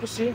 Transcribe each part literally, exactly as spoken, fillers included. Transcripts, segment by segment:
pussy.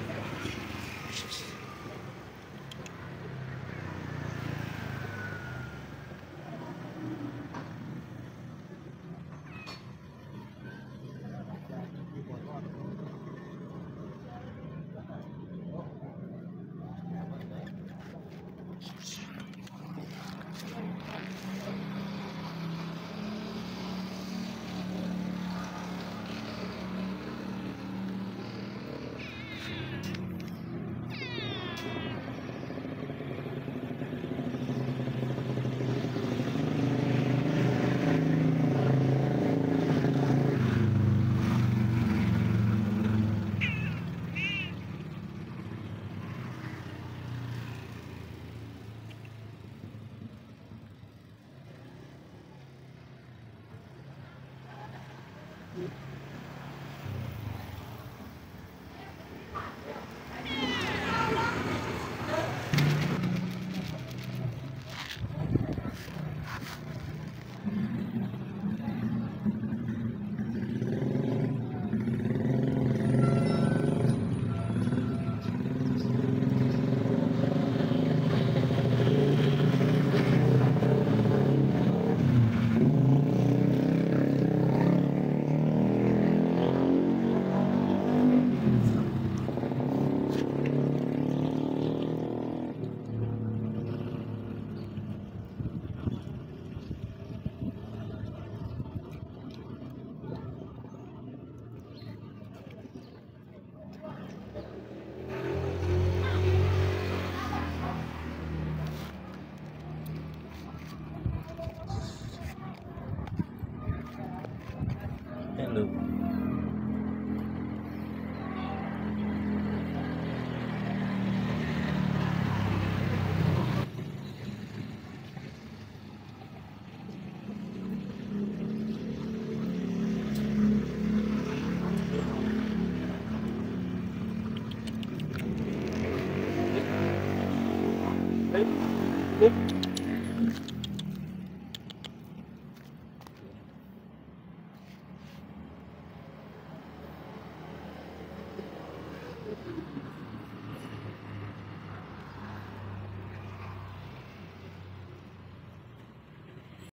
Thank you.